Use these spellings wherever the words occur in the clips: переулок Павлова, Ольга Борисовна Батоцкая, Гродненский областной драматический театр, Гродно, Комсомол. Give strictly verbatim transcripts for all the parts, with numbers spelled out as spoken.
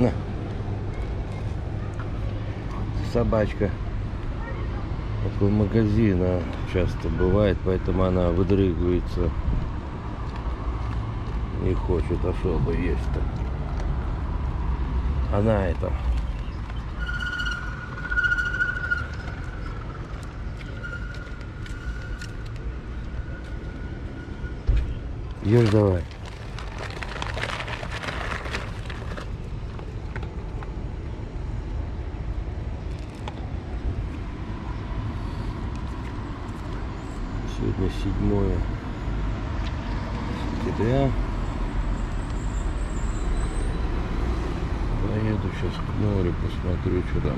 На. Собачка. Около магазина часто бывает, поэтому она выдрыгивается. Не хочет, а что бы есть-то. Она это. Ешь давай. Сегодня седьмое сентября. Поеду сейчас к морю, посмотрю, что там.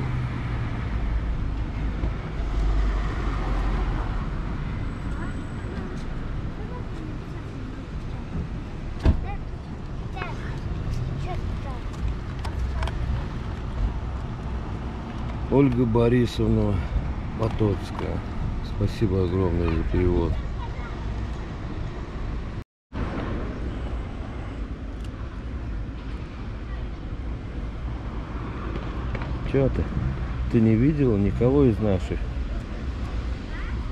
Ольга Борисовна Батоцкая. Спасибо огромное за перевод. Чё ты? Ты не видела никого из наших?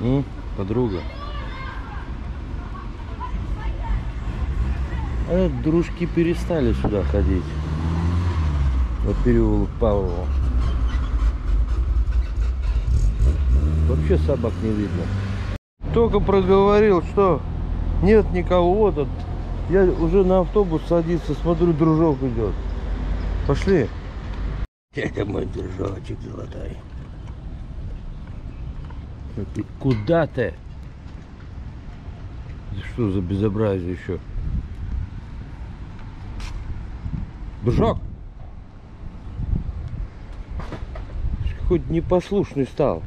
М? Подруга. А дружки перестали сюда ходить. Вот переулок Павлова. Вообще собак не видно. Только проговорил, что нет никого. Вот я уже на автобус садится, смотрю, дружок идет. Пошли. Это мой дружочек золотой. Ты куда ты? Что за безобразие еще? Дружок! Хоть непослушный стал.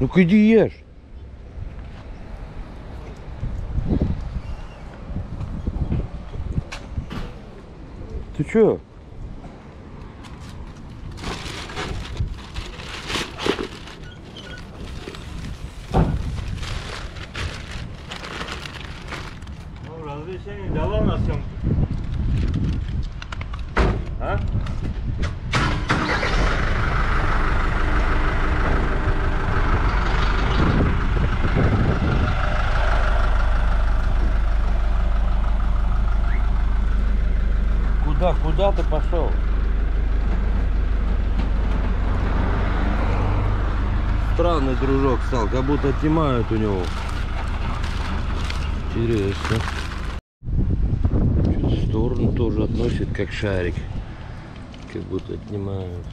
Ну-ка иди ешь. Ты чё? Ну, разрешение дала на съемку? А? Да, куда ты пошел? Странный дружок стал, как будто отнимают у него. Интересно. Что-то в сторону тоже относит, как шарик. Как будто отнимают.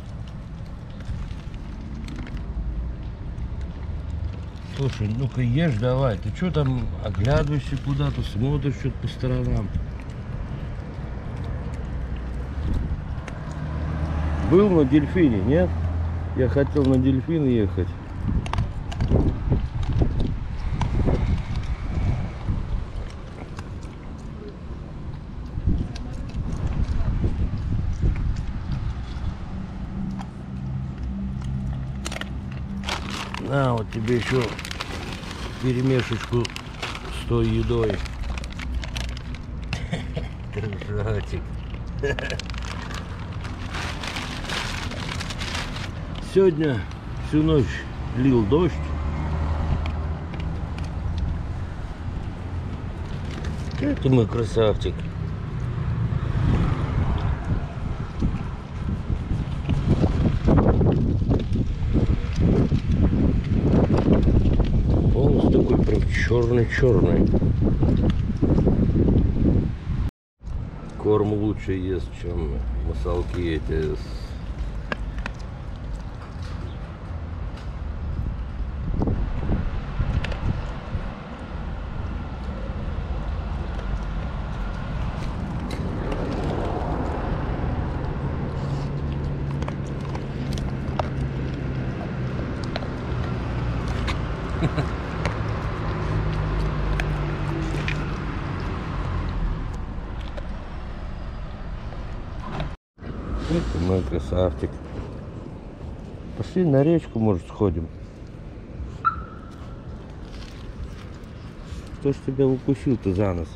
Слушай, ну-ка ешь давай. Ты что там оглядываешься куда-то, смотришь что-то по сторонам? Был на дельфине, нет? Я хотел на дельфин ехать. На, вот тебе еще перемешечку с той едой. Дружочек. Сегодня всю ночь лил дождь. Это мой красавчик. Он такой прям черный-черный. Корм лучше ест, чем масалки эти с... Это мой красавчик. Пошли на речку, может, сходим. Кто ж тебя укусил-то за нос?